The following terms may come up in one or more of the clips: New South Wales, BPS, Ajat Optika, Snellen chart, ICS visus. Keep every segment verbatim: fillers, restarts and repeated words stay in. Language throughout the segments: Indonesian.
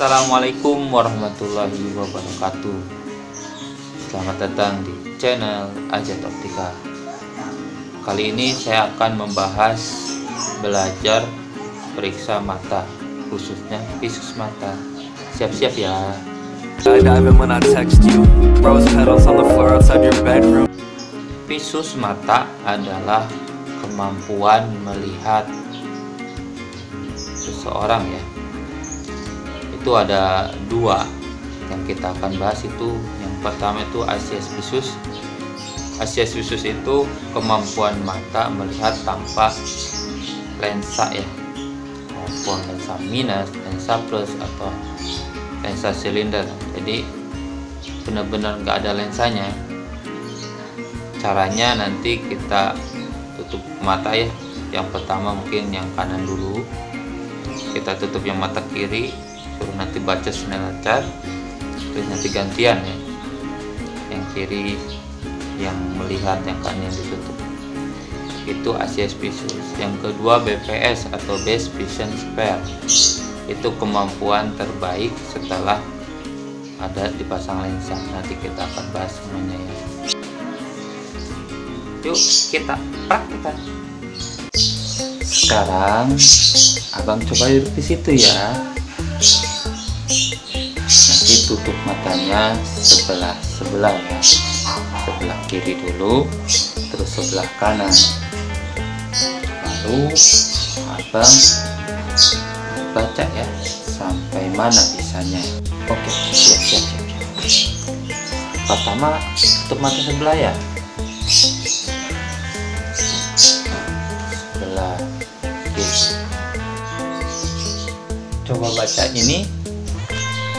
Assalamualaikum warahmatullahi wabarakatuh. Selamat datang di channel Ajat Optika. Kali ini saya akan membahas belajar periksa mata, khususnya visus mata. Siap-siap ya. Visus mata adalah kemampuan melihat seseorang ya. Itu ada dua yang kita akan bahas. Itu yang pertama itu I C S visus. I C S visus itu kemampuan mata melihat tanpa lensa ya, maupun lensa minus, lensa plus, atau lensa silinder. Jadi benar-benar nggak ada lensanya. Caranya nanti kita tutup mata ya. Yang pertama mungkin yang kanan dulu, kita tutup yang mata kiri, terus nanti baca Snellen chart, terus nanti gantian ya, yang kiri yang melihat, yang kanan yang ditutup. Itu I C S visus. Yang kedua B P S atau best vision spare, itu kemampuan terbaik setelah ada dipasang lensa. Nanti kita akan bahas semuanya ya. Yuk kita praktekkan. Sekarang abang coba duduk di situ ya. Nanti tutup matanya sebelah-sebelah ya. Sebelah kiri dulu, terus sebelah kanan. Lalu abang baca ya, sampai mana bisanya. Oke, siap-siap. Pertama tutup mata sebelah ya. Sebelah kiri. Coba baca ini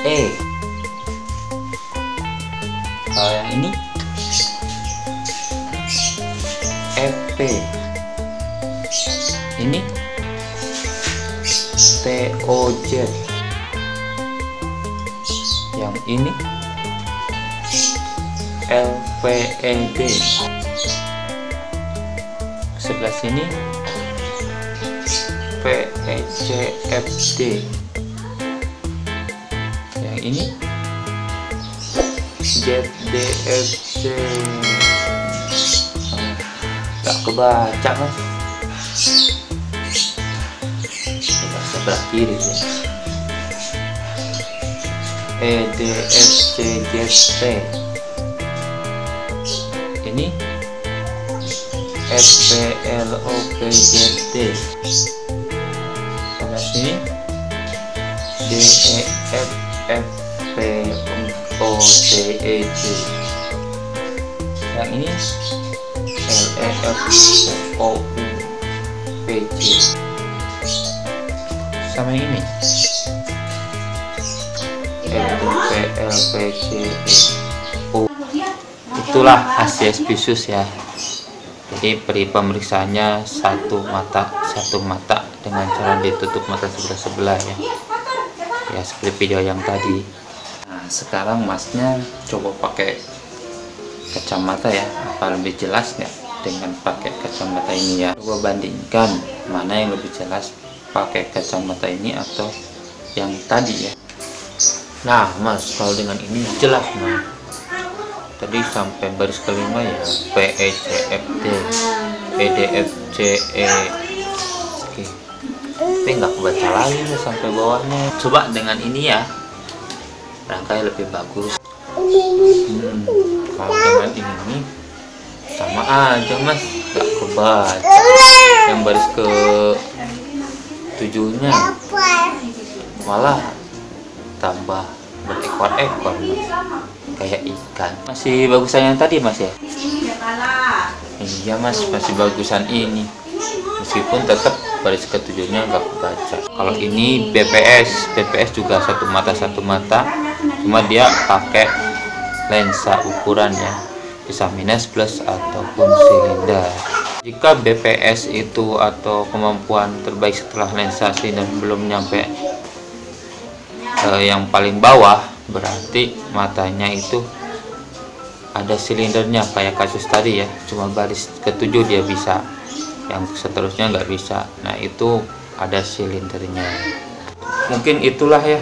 E. Kalau yang ini F P. Ini T O J. Yang ini L P E D. Sebelah sini P E C F D. Yang ini Z D F C. Gak kebaca kan? Sebelah, sebelah kiri ya. E D F C G P. Ini F P L O P G T. Sebelah sini D E F F P O T E T. Yang ini L E F O U P J. Sama yang ini L P L P C E O. Itulah I C S visus ya. Jadi peri pemeriksaannya satu mata satu mata dengan cara ditutup mata sebelah-sebelah ya. Ya seperti video yang tadi. Nah, sekarang masnya coba pakai kacamata ya, apa lebih jelas nggak dengan pakai kacamata ini ya. Coba bandingkan mana yang lebih jelas, pakai kacamata ini atau yang tadi ya. Nah mas, kalau dengan ini jelas mas. Tadi sampai baris kelima ya, P E C F D, E D F C E. Oke, tapi nggak kebaca lagi ya, sampai bawahnya. Coba dengan ini ya, rangkaian lebih bagus. hmm, Kalau dengan ini sama aja mas, gak kebaca yang baris ke tujuhnya, malah tambah berekor-ekor kayak ikan. Masih bagusan yang tadi mas ya. Iya mas, masih bagusan ini, meskipun tetap baris ke tujuhnya gak kebaca. Kalau ini B P S, B P S juga satu mata satu mata, cuma dia pakai lensa ukurannya bisa minus plus ataupun silinder. Jika B P S itu atau kemampuan terbaik setelah lensa silinder belum nyampe eh, yang paling bawah, berarti matanya itu ada silindernya kayak kasus tadi ya, cuma baris ketujuh dia bisa, yang seterusnya nggak bisa. Nah itu ada silindernya. Mungkin itulah ya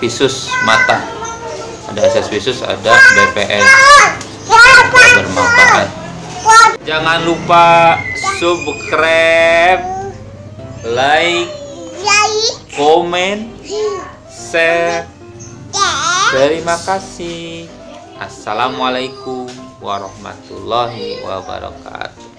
visus mata, ada A C S visus, ada B P S. Bermanfaat. Jangan lupa subscribe, like, komen, share. Terima kasih. Assalamualaikum warahmatullahi wabarakatuh.